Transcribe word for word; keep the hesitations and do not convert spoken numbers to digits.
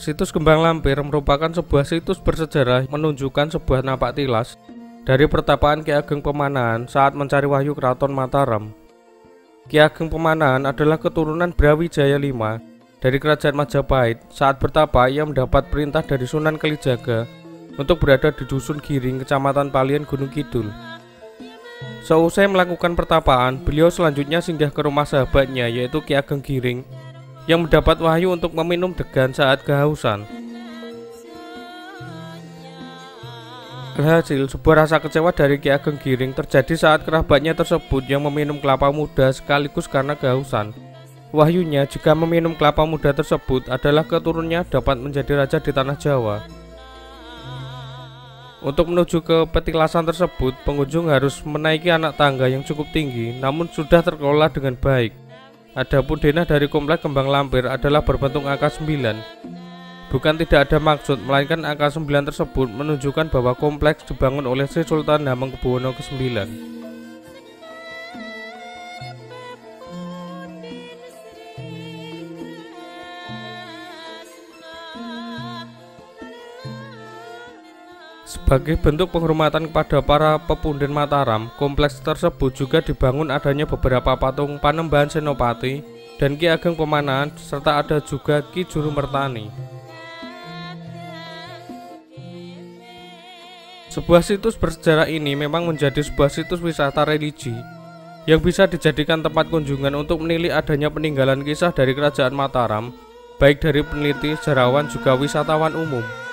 Situs Kembang Lampir merupakan sebuah situs bersejarah menunjukkan sebuah napak tilas dari pertapaan Ki Ageng Pemanahan saat mencari wahyu Keraton Mataram. Ki Ageng Pemanahan adalah keturunan Brawijaya lima dari Kerajaan Majapahit. Saat bertapa, ia mendapat perintah dari Sunan Kalijaga untuk berada di Dusun Giring, Kecamatan Palian, Gunung Kidul. Seusai melakukan pertapaan, beliau selanjutnya singgah ke rumah sahabatnya, yaitu Ki Ageng Giring, yang mendapat wahyu untuk meminum degan saat kehausan. Alhasil, sebuah rasa kecewa dari Ki Ageng Giring terjadi saat kerabatnya tersebut yang meminum kelapa muda sekaligus karena kehausan. Wahyunya jika meminum kelapa muda tersebut adalah keturunannya dapat menjadi raja di tanah Jawa. Untuk menuju ke petilasan tersebut, pengunjung harus menaiki anak tangga yang cukup tinggi, namun sudah terkelola dengan baik. Adapun denah dari komplek Kembang Lampir adalah berbentuk angka sembilan. Bukan tidak ada maksud, melainkan angka sembilan tersebut menunjukkan bahwa kompleks dibangun oleh Sri Sultan Hamengkubuwono kesembilan. Sebagai bentuk penghormatan kepada para pepunden Mataram, kompleks tersebut juga dibangun adanya beberapa patung Panembahan Senopati dan Ki Ageng Pemanahan, serta ada juga Ki Juru Mertani. Sebuah situs bersejarah ini memang menjadi sebuah situs wisata religi yang bisa dijadikan tempat kunjungan untuk menilik adanya peninggalan kisah dari Kerajaan Mataram, baik dari peneliti, sejarawan, juga wisatawan umum.